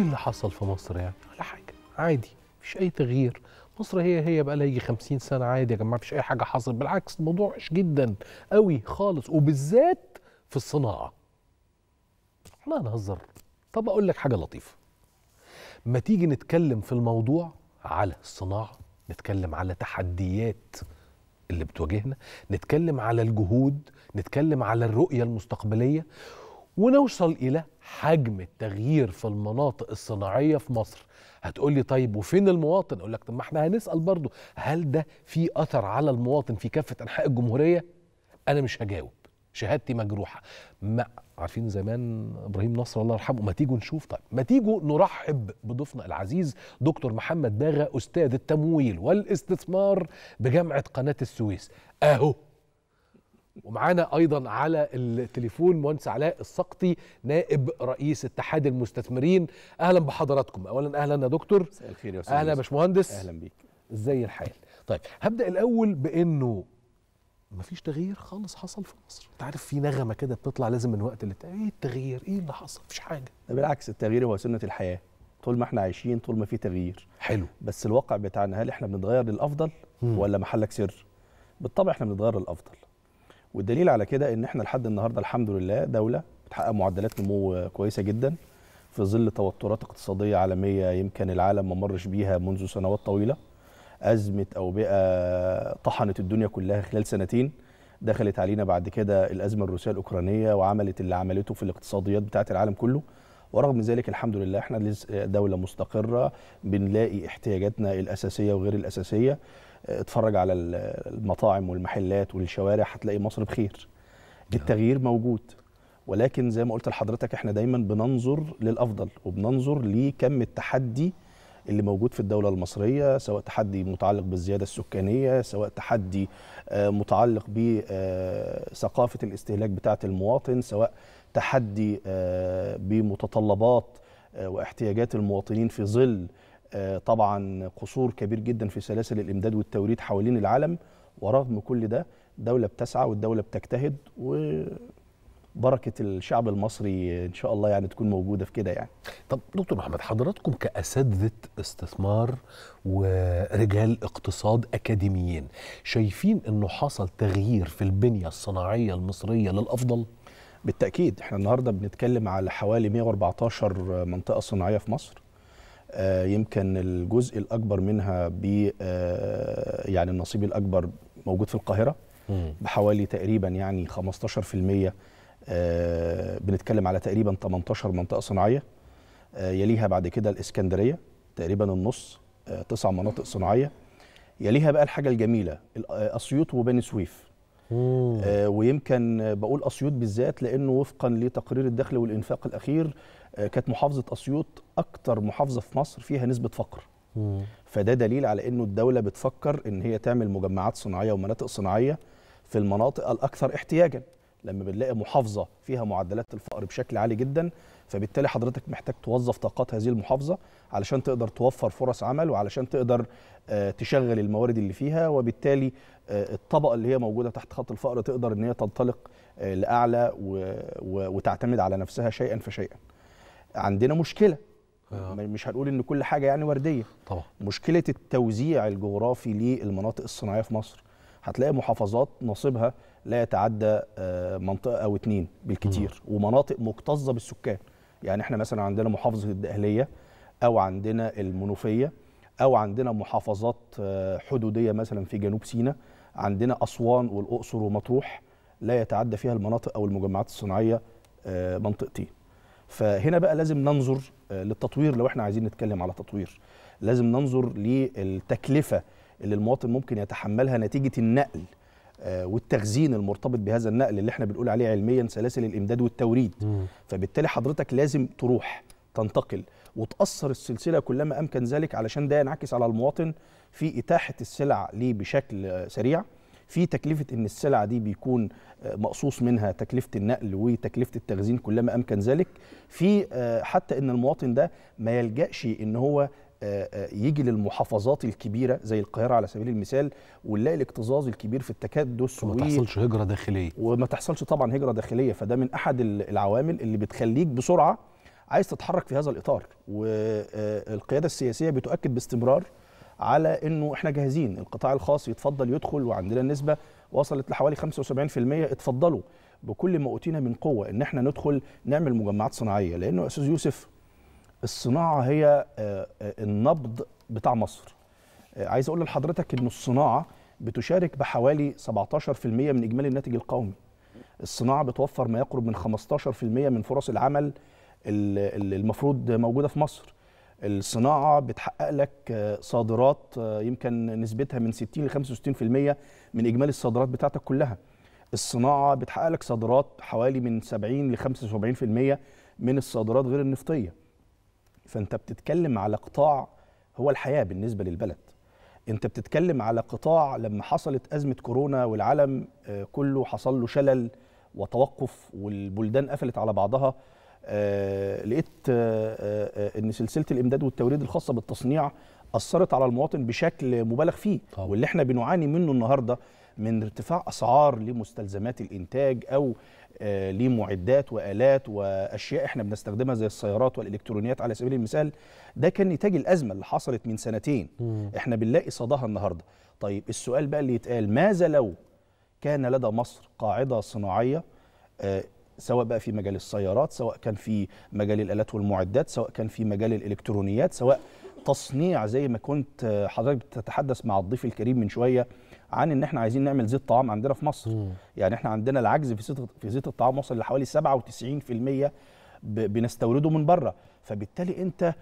كل اللي حصل في مصر يعني ولا حاجه، عادي، مفيش اي تغيير. مصر هي هي بقى لها يجي 50 سنه عادي يا جماعه، مفيش اي حاجه حصلت، بالعكس الموضوع وحش جدا قوي خالص، وبالذات في الصناعه. احنا هنهزر؟ طب اقول لك حاجه لطيفه. ما تيجي نتكلم في الموضوع على الصناعه، نتكلم على تحديات اللي بتواجهنا، نتكلم على الجهود، نتكلم على الرؤيه المستقبليه، ونوصل إلى حجم التغيير في المناطق الصناعية في مصر. هتقولي طيب وفين المواطن؟ أقول لك طب ما احنا هنسأل برضو، هل ده في أثر على المواطن في كافة أنحاء الجمهورية؟ أنا مش هجاوب، شهادتي مجروحة. ما عارفين زمان إبراهيم نصر الله يرحمه، ما تيجوا نشوف. طيب ما تيجوا نرحب بضيفنا العزيز دكتور محمد داغا، أستاذ التمويل والاستثمار بجامعة قناة السويس. أهو ومعانا أيضا على التليفون مهندس علاء السقطي، نائب رئيس اتحاد المستثمرين. أهلا بحضراتكم. أولا أهلا يا دكتور. مساء الخير يا أستاذ. أهلا يا باشمهندس. أهلا بيك. إزاي الحال؟ طيب هبدأ الأول بأنه مفيش تغيير خالص حصل في مصر. أنت عارف في نغمة كده بتطلع لازم من وقت للتاني، إيه التغيير؟ إيه اللي حصل؟ مفيش حاجة. بالعكس، التغيير هو سنة الحياة، طول ما إحنا عايشين طول ما في تغيير. حلو. بس الواقع بتاعنا هل إحنا بنتغير للأفضل ولا محلك سر؟ بالطبع إحنا بنتغير للأفضل. والدليل على كده ان احنا لحد النهارده الحمد لله دوله بتحقق معدلات نمو كويسه جدا في ظل توترات اقتصاديه عالميه يمكن العالم ما مرش بيها منذ سنوات طويله. ازمه اوبئه طحنت الدنيا كلها خلال سنتين، دخلت علينا بعد كده الازمه الروسيه الاوكرانيه وعملت اللي عملته في الاقتصاديات بتاعه العالم كله. ورغم من ذلك الحمد لله احنا دوله مستقره، بنلاقي احتياجاتنا الاساسيه وغير الاساسيه. اتفرج على المطاعم والمحلات والشوارع هتلاقي مصر بخير. التغيير موجود، ولكن زي ما قلت لحضرتك احنا دايما بننظر للافضل وبننظر لكم التحدي اللي موجود في الدوله المصريه، سواء تحدي متعلق بالزياده السكانيه، سواء تحدي متعلق بثقافه الاستهلاك بتاعه المواطن، سواء تحدي بمتطلبات واحتياجات المواطنين في ظل طبعا قصور كبير جدا في سلاسل الامداد والتوريد حوالين العالم. ورغم كل ده الدوله بتسعى والدوله بتجتهد، وبركه الشعب المصري ان شاء الله يعني تكون موجوده في كده يعني. طب دكتور محمد، حضراتكم كاساتذه استثمار ورجال اقتصاد اكاديميين، شايفين انه حصل تغيير في البنيه الصناعيه المصريه للافضل؟ بالتاكيد، احنا النهارده بنتكلم على حوالي 114 منطقه صناعيه في مصر. يمكن الجزء الأكبر منها يعني النصيب الأكبر موجود في القاهرة بحوالي تقريبا يعني 15%. بنتكلم على تقريبا 18 منطقة صناعية، يليها بعد كده الإسكندرية تقريبا النص، 9 مناطق صناعية، يليها بقى الحاجة الجميلة أسيوط وبني سويف. ويمكن بقول أسيوط بالذات لأنه وفقا لتقرير الدخل والإنفاق الأخير كانت محافظة أسيوط أكتر محافظة في مصر فيها نسبة فقر. فده دليل على أنه الدولة بتفكر أن هي تعمل مجمعات صناعية ومناطق صناعية في المناطق الأكثر احتياجاً. لما بنلاقي محافظة فيها معدلات الفقر بشكل عالي جداً، فبالتالي حضرتك محتاج توظف طاقات هذه المحافظة علشان تقدر توفر فرص عمل، وعلشان تقدر تشغل الموارد اللي فيها، وبالتالي الطبقة اللي هي موجودة تحت خط الفقر تقدر أن هي تنطلق لأعلى وتعتمد على نفسها شيئاً فشيئاً. عندنا مشكلة، مش هنقول ان كل حاجة يعني وردية طبعا. مشكلة التوزيع الجغرافي للمناطق الصناعية في مصر، هتلاقي محافظات نصيبها لا يتعدى منطقة أو 2 بالكتير، ومناطق مكتظة بالسكان. يعني احنا مثلا عندنا محافظة الدقهلية، أو عندنا المنوفية، أو عندنا محافظات حدودية مثلا في جنوب سيناء، عندنا أسوان والأقصر ومطروح لا يتعدى فيها المناطق أو المجمعات الصناعية منطقتين. فهنا بقى لازم ننظر للتطوير. لو احنا عايزين نتكلم على تطوير، لازم ننظر للتكلفة اللي المواطن ممكن يتحملها نتيجة النقل والتخزين المرتبط بهذا النقل اللي احنا بنقول عليه علميا سلاسل الإمداد والتوريد. فبالتالي حضرتك لازم تروح تنتقل وتأثر السلسلة كلما أمكن ذلك، علشان ده ينعكس على المواطن في إتاحة السلع ليه بشكل سريع، في تكلفة إن السلعة دي بيكون مقصوص منها تكلفة النقل وتكلفة التخزين كلما أمكن ذلك، في حتى إن المواطن ده ما يلجأش إن هو يجي للمحافظات الكبيرة زي القاهرة على سبيل المثال، ونلاقي الاكتظاظ الكبير في التكدس وما تحصلش هجرة داخلية. وما تحصلش طبعا هجرة داخلية، فده من أحد العوامل اللي بتخليك بسرعة عايز تتحرك في هذا الإطار، والقيادة السياسية بتؤكد باستمرار على أنه إحنا جاهزين، القطاع الخاص يتفضل يدخل، وعندنا النسبة وصلت لحوالي 75%، اتفضلوا بكل ما أوتينا من قوة أن إحنا ندخل نعمل مجمعات صناعية، لأنه أستاذ يوسف الصناعة هي النبض بتاع مصر. عايز أقول لحضرتك أن الصناعة بتشارك بحوالي 17% من إجمالي الناتج القومي. الصناعة بتوفر ما يقرب من 15% من فرص العمل المفروض موجودة في مصر. الصناعة بتحقق لك صادرات يمكن نسبتها من 60 ل 65% من إجمالي الصادرات بتاعتك كلها. الصناعة بتحقق لك صادرات حوالي من 70 ل 75% من الصادرات غير النفطية. فأنت بتتكلم على قطاع هو الحياة بالنسبة للبلد. أنت بتتكلم على قطاع لما حصلت أزمة كورونا والعالم كله حصل له شلل وتوقف والبلدان قفلت على بعضها، لقيت أن سلسلة الإمداد والتوريد الخاصة بالتصنيع أثرت على المواطن بشكل مبالغ فيه، واللي احنا بنعاني منه النهاردة من ارتفاع أسعار لمستلزمات الإنتاج أو لمعدات وآلات وأشياء احنا بنستخدمها زي السيارات والإلكترونيات على سبيل المثال. ده كان نتاج الأزمة اللي حصلت من سنتين، احنا بنلاقي صداها النهاردة. طيب السؤال بقى اللي يتقال، ماذا لو كان لدى مصر قاعدة صناعية، سواء بقى في مجال السيارات، سواء كان في مجال الآلات والمعدات، سواء كان في مجال الإلكترونيات، سواء تصنيع زي ما كنت حضرتك بتتحدث مع الضيف الكريم من شوية عن ان احنا عايزين نعمل زيت طعام عندنا في مصر. يعني احنا عندنا العجز في زيت الطعام وصل لحوالي 97% بنستورده من بره، فبالتالي انت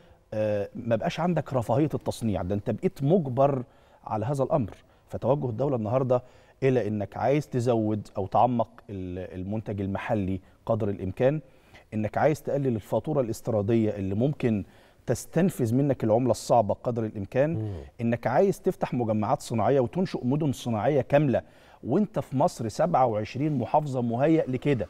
ما بقاش عندك رفاهية التصنيع، ده انت بقيت مجبر على هذا الامر. فتوجه الدولة النهارده الى انك عايز تزود او تعمق المنتج المحلي قدر الامكان، انك عايز تقلل الفاتورة الاستيرادية اللي ممكن تستنفذ منك العملة الصعبة قدر الإمكان، إنك عايز تفتح مجمعات صناعية وتنشئ مدن صناعية كاملة، وإنت في مصر 27 محافظة مهيأ لكده.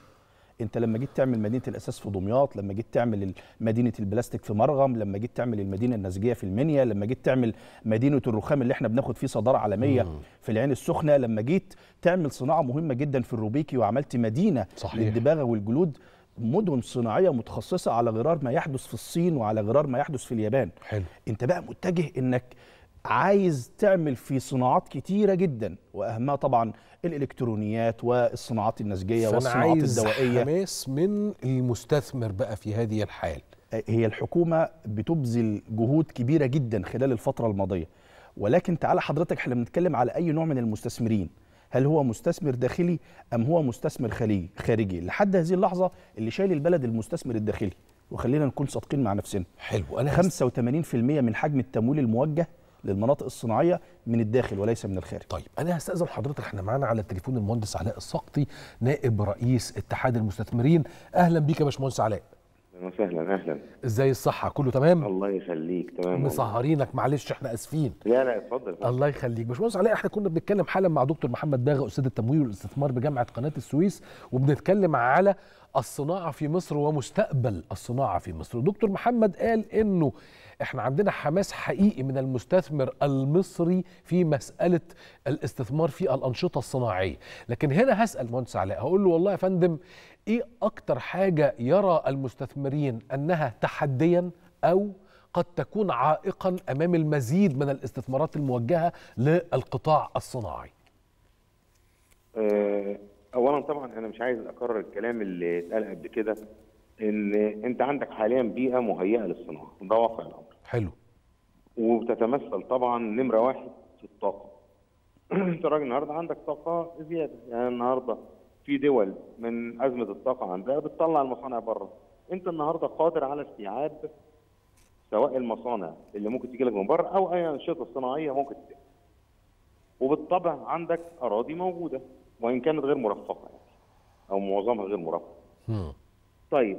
إنت لما جيت تعمل مدينة الأساس في دمياط، لما جيت تعمل مدينة البلاستيك في مرغم، لما جيت تعمل المدينة النسجية في المنيا، لما جيت تعمل مدينة الرخام اللي إحنا بناخد فيه صدارة عالمية في العين السخنة، لما جيت تعمل صناعة مهمة جدا في الروبيكي وعملت مدينة للدباغة والجلود، مدن صناعية متخصصة على غرار ما يحدث في الصين وعلى غرار ما يحدث في اليابان. حلو. انت بقى متجه انك عايز تعمل في صناعات كتيرة جدا، واهمها طبعا الالكترونيات والصناعات النسجية والصناعات الدوائية. حماس من المستثمر بقى في هذه الحال. هي الحكومة بتبذل جهود كبيرة جدا خلال الفترة الماضية، ولكن تعالى حضرتك احنا بنتكلم على اي نوع من المستثمرين، هل هو مستثمر داخلي أم هو مستثمر خارجي؟ لحد هذه اللحظة اللي شايل البلد المستثمر الداخلي، وخلينا نكون صادقين مع نفسنا. حلو. أنا 85% من حجم التمويل الموجه للمناطق الصناعية من الداخل وليس من الخارج. طيب أنا هستأذن حضرتك، احنا معانا على التليفون المهندس علاء السقطي نائب رئيس اتحاد المستثمرين. أهلا بيك يا باشمهندس علاء. اهلا اهلا. ازاي الصحة؟ كله تمام؟ الله يخليك. تمام. مسهرينك، معلش احنا اسفين. لا لا اتفضل. الله يخليك. باشمهندس علاء، احنا كنا بنتكلم حالا مع دكتور محمد داغا استاذ التمويل والاستثمار بجامعة قناة السويس، وبنتكلم على الصناعة في مصر ومستقبل الصناعة في مصر. دكتور محمد قال انه احنا عندنا حماس حقيقي من المستثمر المصري في مسألة الاستثمار في الأنشطة الصناعية، لكن هنا هسأل المهندس علاء، هقول له والله يا فندم ايه اكتر حاجة يرى المستثمرين انها تحديا او قد تكون عائقا امام المزيد من الاستثمارات الموجهة للقطاع الصناعي؟ اولا طبعا انا مش عايز اكرر الكلام اللي اتقال قبل كده، ان انت عندك حاليا بيئة مهيئة للصناعة، ده واقع الامر. حلو. وبتتمثل طبعا نمرة واحد في الطاقة. انت راجل النهارده عندك طاقة زيادة، يعني النهارده في دول من أزمة الطاقة عندها بتطلع المصانع بره، أنت النهارده قادر على استيعاب سواء المصانع اللي ممكن تجي لك من بره أو أي أنشطة صناعية ممكن تجي. وبالطبع عندك أراضي موجودة وإن كانت غير مرفقة يعني، أو معظمها غير مرفقة. طيب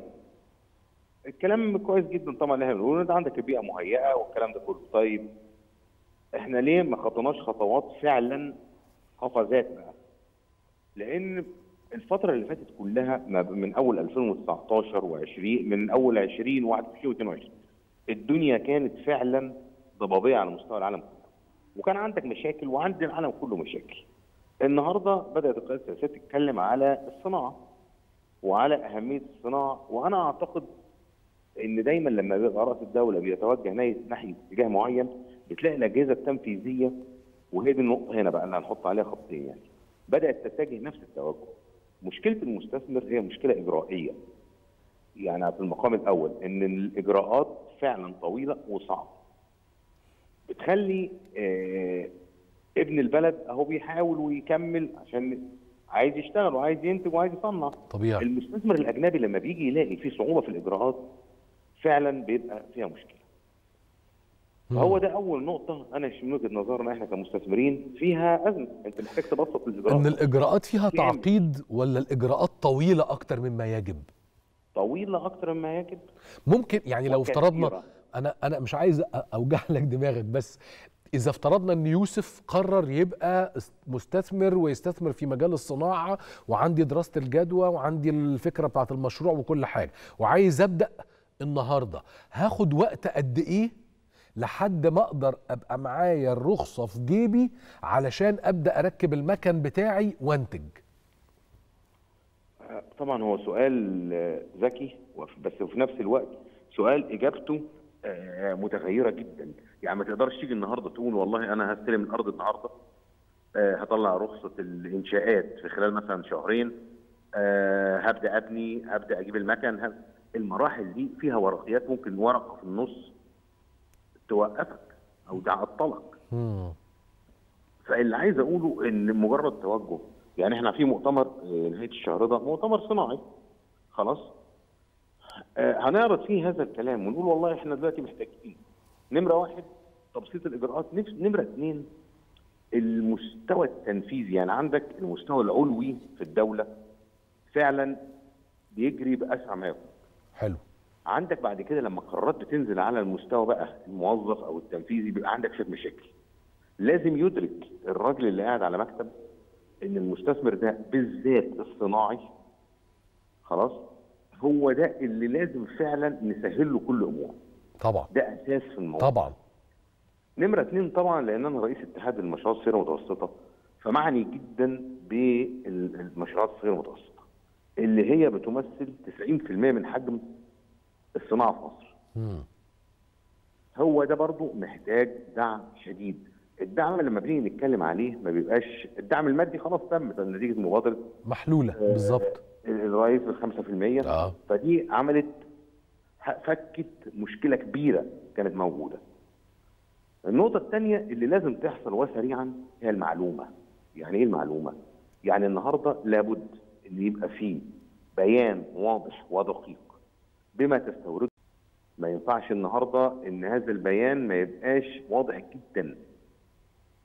الكلام كويس جدا طبعا اللي احنا بنقوله، أنت عندك البيئة مهيئة والكلام ده كله. طيب احنا ليه ما خطيناش خطوات فعلا قفزات بقى؟ لأن الفترة اللي فاتت كلها من أول 2019 و20 من أول 20 و21 الدنيا كانت فعلا ضبابية على مستوى العالم كله، وكان عندك مشاكل وعند العالم كله مشاكل. النهارده بدأت القيادة السياسية تتكلم على الصناعة وعلى أهمية الصناعة، وأنا أعتقد ان دايما لما بيبقى راس الدوله بيتوجه ناحيه اتجاه معين بتلاقي الاجهزه التنفيذيه، وهي دي النقطه هنا بقى اللي هنحط عليها خطيه، يعني بدات تتجه نفس التوجه. مشكله المستثمر هي مشكله اجرائيه، يعني في المقام الاول ان الاجراءات فعلا طويله وصعبه، بتخلي ابن البلد اهو بيحاول ويكمل عشان عايز يشتغل وعايز ينتج وعايز يصنع. طبيعي. المستثمر الاجنبي لما بيجي يلاقي في صعوبه في الاجراءات فعلا بيبقى فيها مشكله. فهو ده اول نقطه انا من وجهه نظرنا احنا كمستثمرين فيها ازمه، انت محتاج تبسط الاجراءات. ان الاجراءات فيها تعقيد، ولا الاجراءات طويله اكتر مما يجب؟ طويله اكتر مما يجب. ممكن يعني لو افترضنا، انا مش عايز اوجع لك دماغك، بس إذا افترضنا أن يوسف قرر يبقى مستثمر ويستثمر في مجال الصناعة، وعندي دراسة الجدوى وعندي الفكرة بتاعة المشروع وكل حاجة، وعايز أبدأ النهاردة، هاخد وقت قد إيه لحد ما أقدر أبقى معايا الرخصة في جيبي علشان أبدأ أركب المكن بتاعي وأنتج؟ طبعا هو سؤال ذكي، بس في نفس الوقت سؤال إجابته متغيرة جدا. يعني ما تقدرش تيجي النهارده تقول والله انا هستلم الارض النهارده، هطلع رخصه الانشاءات في خلال مثلا شهرين، هبدا ابني، هبدا اجيب المكن، المراحل دي فيها ورقيات، ممكن ورقه في النص توقفك او تعطلك. فاللي عايز اقوله ان مجرد توجه، يعني احنا في مؤتمر نهايه الشهر ده، مؤتمر صناعي خلاص، هنعرض فيه هذا الكلام ونقول والله احنا دلوقتي محتاجين نمرة واحد تبسيط الإجراءات، نمرة اثنين المستوى التنفيذي، يعني عندك المستوى العلوي في الدولة فعلا بيجري بأسرع ما يكون. حلو. عندك بعد كده لما القرارات بتنزل على المستوى بقى الموظف أو التنفيذي بيبقى عندك شوية مشاكل. لازم يدرك الراجل اللي قاعد على مكتب إن المستثمر ده بالذات الصناعي خلاص هو ده اللي لازم فعلا نسهل له كل أموره. طبعا ده اساس في الموضوع. طبعا. نمره اثنين طبعا، لان انا رئيس اتحاد المشروعات الصغيره والمتوسطه، فمعني جدا بالمشروعات الصغيره والمتوسطه اللي هي بتمثل 90% من حجم الصناعه في مصر. هو ده برضو محتاج دعم شديد. الدعم لما بنيجي نتكلم عليه ما بيبقاش الدعم المادي، خلاص تمت نتيجه مبادره محلوله بالظبط الرئيس بال 5%. فدي عملت فكت مشكله كبيره كانت موجوده. النقطه الثانيه اللي لازم تحصل وسريعا هي المعلومه. يعني ايه المعلومه؟ يعني النهارده لابد ان يبقى فيه بيان واضح ودقيق بما تستورده. ما ينفعش النهارده ان هذا البيان ما يبقاش واضح جدا،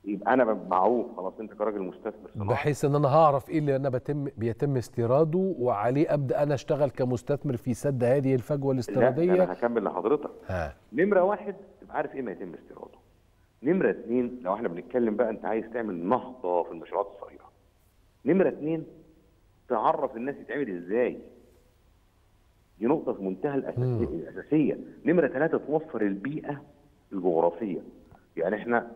يبقى انا معروف خلاص انت كراجل مستثمر صناعي، بحيث ان انا هعرف ايه اللي انا بيتم استيراده وعليه ابدا انا اشتغل كمستثمر في سد هذه الفجوه الاستيراديه. لا انا هكمل لحضرتك. نمره واحد تبقى عارف ايه ما يتم استيراده. نمره اثنين لو احنا بنتكلم بقى انت عايز تعمل نهضه في المشروعات الصغيره، نمره اثنين تعرف الناس يتعمل ازاي، دي نقطه في منتهى الاساسيه. نمره ثلاثه توفر البيئه الجغرافيه. يعني احنا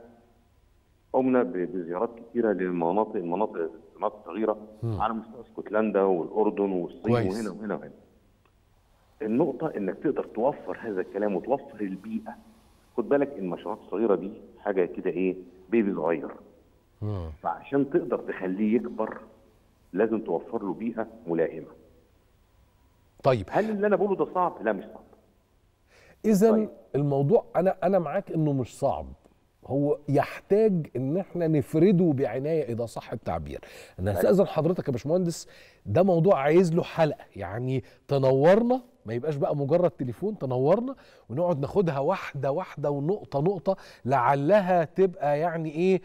قمنا بزيارات كثيره للمناطق الصناعات الصغيره على مستوى اسكتلندا والاردن والصين وهنا وهنا وهنا. النقطه انك تقدر توفر هذا الكلام وتوفر البيئه. خد بالك المشروعات الصغيره دي حاجه كده ايه؟ بيبي صغير. فعشان تقدر تخليه يكبر لازم توفر له بيئه ملائمه. طيب هل اللي انا بقوله ده صعب؟ لا مش صعب. اذا طيب. الموضوع انا معاك انه مش صعب، هو يحتاج ان احنا نفرده بعنايه اذا صح التعبير. انا هستأذن حضرتك يا باشمهندس، ده موضوع عايز له حلقه، يعني تنورنا، ما يبقاش بقى مجرد تليفون، تنورنا ونقعد ناخدها واحده واحده ونقطه نقطه، لعلها تبقى يعني ايه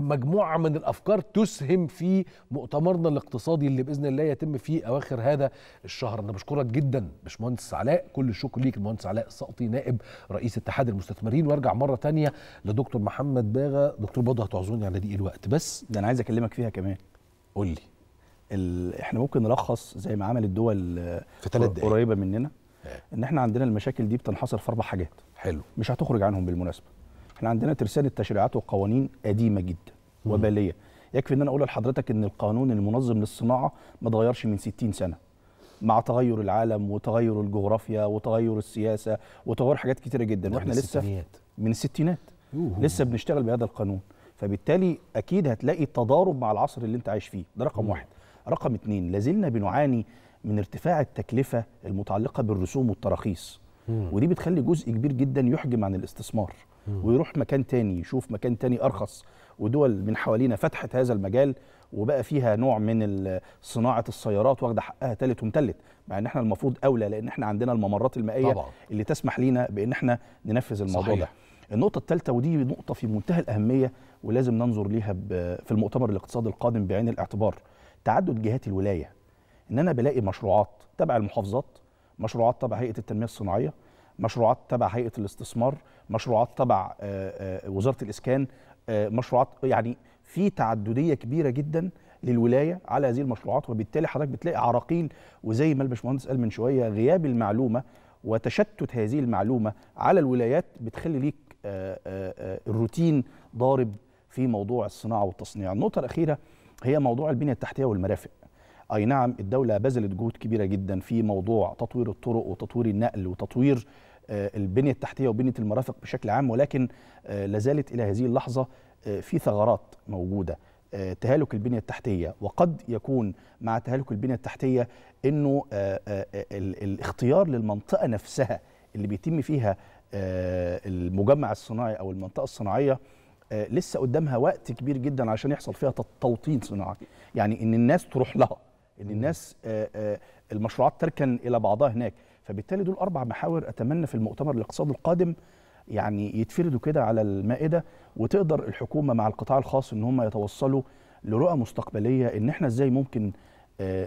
مجموعه من الافكار تسهم في مؤتمرنا الاقتصادي اللي باذن الله يتم فيه اواخر هذا الشهر. انا بشكرك جدا باشمهندس علاء، كل الشكر ليك. المهندس علاء السقطي نائب رئيس اتحاد المستثمرين. وارجع مره ثانيه لدكتور محمد داغا. دكتور برضه هتعذروني على ضيق الوقت، بس ده انا عايز اكلمك فيها كمان. قول لي احنا ممكن نلخص زي ما عمل الدول قريبه مننا ان احنا عندنا المشاكل دي بتنحصر في 4 حاجات. حلو. مش هتخرج عنهم بالمناسبه. احنا عندنا ترسانه تشريعات وقوانين قديمه جدا وباليه. يكفي ان انا اقول لحضرتك ان القانون المنظم للصناعه ما اتغيرش من 60 سنه. مع تغير العالم وتغير الجغرافيا وتغير السياسه وتغير حاجات كتيره جدا، واحنا لسه من الستينات لسه بنشتغل بهذا القانون، فبالتالي اكيد هتلاقي تضارب مع العصر اللي انت عايش فيه. ده رقم واحد. رقم اتنين، لازلنا بنعاني من ارتفاع التكلفه المتعلقه بالرسوم والتراخيص، ودي بتخلي جزء كبير جدا يحجم عن الاستثمار ويروح مكان تاني، يشوف مكان تاني ارخص، ودول من حوالينا فتحت هذا المجال وبقى فيها نوع من صناعه السيارات واخده حقها تالت ومتلت، مع ان احنا المفروض اولى لان احنا عندنا الممرات المائيه طبعا اللي تسمح لينا بان احنا ننفذ الموضوع صحيح. ده النقطه الثالثه، ودي نقطه في منتهى الاهميه ولازم ننظر ليها في المؤتمر الاقتصادي القادم بعين الاعتبار، تعدد جهات الولايه. ان انا بلاقي مشروعات تبع المحافظات، مشروعات تبع هيئه التنميه الصناعيه، مشروعات تبع هيئه الاستثمار، مشروعات تبع وزاره الاسكان، مشروعات، يعني في تعدديه كبيره جدا للولايه على هذه المشروعات، وبالتالي حضرتك بتلاقي عراقيل، وزي ما الباشمهندس قال من شويه غياب المعلومه وتشتت هذه المعلومه على الولايات بتخلي ليك الروتين ضارب في موضوع الصناعه والتصنيع. النقطه الاخيره هي موضوع البنيه التحتيه والمرافق. اي نعم الدوله بذلت جهود كبيره جدا في موضوع تطوير الطرق وتطوير النقل وتطوير البنيه التحتيه وبنيه المرافق بشكل عام، ولكن لازالت الى هذه اللحظه في ثغرات موجوده. تهالك البنيه التحتيه، وقد يكون مع تهالك البنيه التحتيه انه الاختيار للمنطقه نفسها اللي بيتم فيها المجمع الصناعي او المنطقه الصناعيه لسه قدامها وقت كبير جدا عشان يحصل فيها توطين صناعي، يعني ان الناس تروح لها، ان الناس المشروعات تركن الى بعضها هناك. فبالتالي دول اربع محاور اتمنى في المؤتمر الاقتصادي القادم يعني يتفردوا كده على المائده، وتقدر الحكومه مع القطاع الخاص ان هم يتوصلوا لرؤى مستقبليه ان احنا ازاي ممكن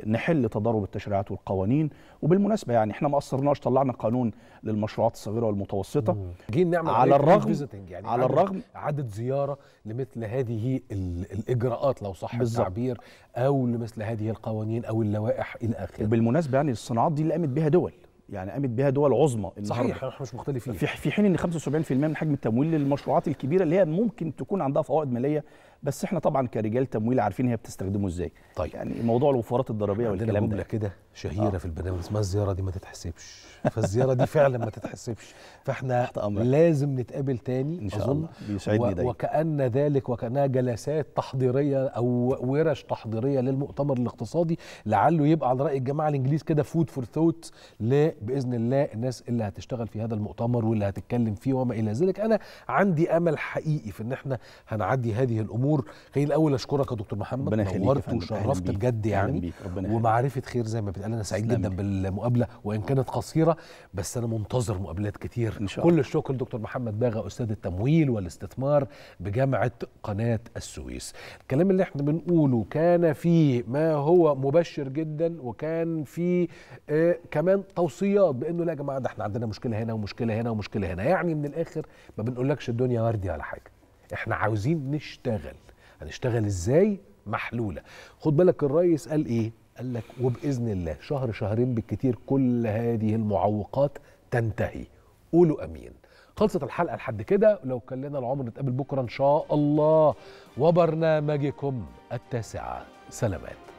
نحل تضارب التشريعات والقوانين. وبالمناسبه يعني احنا ما قصرناش، طلعنا قانون للمشروعات الصغيره والمتوسطه، جينا نعمل على الرغم يعني على الرغم عدد زياره لمثل هذه الاجراءات لو صح التعبير، او لمثل هذه القوانين او اللوائح الى اخره. وبالمناسبه يعني الصناعات دي اللي قامت بها دول، يعني قامت بها دول عظمى صحيح، احنا مش مختلفين، في حين ان 75% من حجم التمويل للمشروعات الكبيره اللي هي ممكن تكون عندها فوائد ماليه، بس احنا طبعا كرجال تمويل عارفين هي بتستخدمه ازاي. طيب يعني موضوع الوفرات الضريبيه والكلام ده كده شهيره في البرنامج اسمها الزياره دي ما تتحسبش، فالزياره دي فعلا ما تتحسبش، فاحنا لازم نتقابل تاني ان شاء الله، بيسعدني دايما، وكأن ذلك وكأنها جلسات تحضيريه او ورش تحضيريه للمؤتمر الاقتصادي، لعله يبقى على راي الجماعه الانجليز كده فود فور ثوت باذن الله الناس اللي هتشتغل في هذا المؤتمر واللي هتتكلم فيه وما الى ذلك. انا عندي امل حقيقي في ان احنا هنعدي هذه الامور. خلينا الاول اشكرك يا دكتور محمد، نورت وشرفت بجد يعني، ومعرفه خير زي ما بتقال. انا سعيد جدا بالمقابله وان كانت قصيره، بس انا منتظر مقابلات كتير إن شاء الله. كل الشكر لدكتور محمد داغا استاذ التمويل والاستثمار بجامعه قناه السويس. الكلام اللي احنا بنقوله كان فيه ما هو مبشر جدا، وكان فيه كمان توصيات بانه لا يا جماعه ده احنا عندنا مشكله هنا ومشكله هنا ومشكله هنا، يعني من الاخر ما بنقولكش الدنيا وردي على حاجه، احنا عاوزين نشتغل، هنشتغل ازاي محلوله. خد بالك الرئيس قال ايه؟ قال لك وباذن الله شهر شهرين بالكتير كل هذه المعوقات تنتهي. قولوا امين. خلصت الحلقه لحد كده، لو كان لنا العمر نتقابل بكره ان شاء الله وبرنامجكم التاسعه. سلامات.